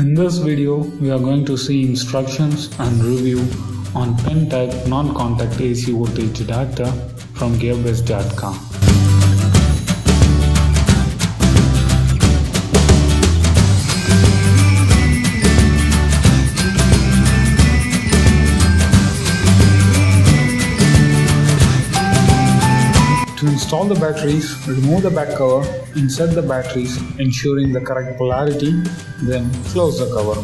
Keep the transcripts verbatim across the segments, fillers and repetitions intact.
In this video, we are going to see instructions and review on pin type non-contact A C voltage adapter from GearBest dot com. To install the batteries, remove the back cover, insert the batteries, ensuring the correct polarity, then close the cover.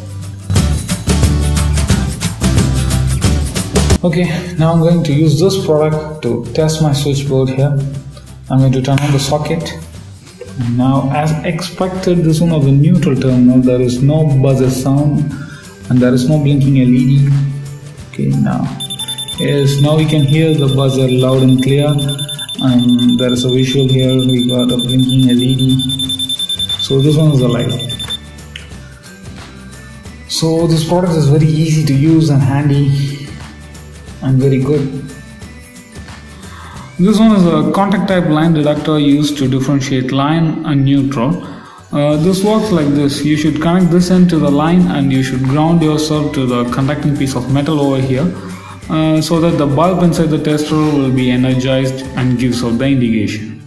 Okay, now I'm going to use this product to test my switchboard here. I'm going to turn on the socket. Now, as expected, this one of the neutral terminal, there is no buzzer sound and there is no blinking L E D. Okay, now, yes, now we can hear the buzzer loud and clear. And there is a visual here, we got a blinking L E D. So this one is alive. So this product is very easy to use and handy and very good. This one is a contact type line deductor used to differentiate line and neutral. Uh, this works like this. You should connect this end to the line and you should ground yourself to the conducting piece of metal over here. Uh, so that the bulb inside the tester will be energized and gives out the indication.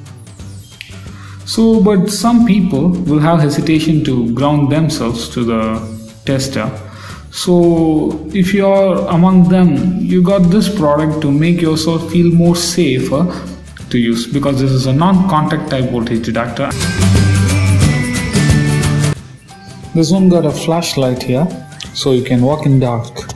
So, but some people will have hesitation to ground themselves to the tester. So, if you are among them, you got this product to make yourself feel more safer to use, because this is a non-contact type voltage adapter. This one got a flashlight here, so you can walk in dark.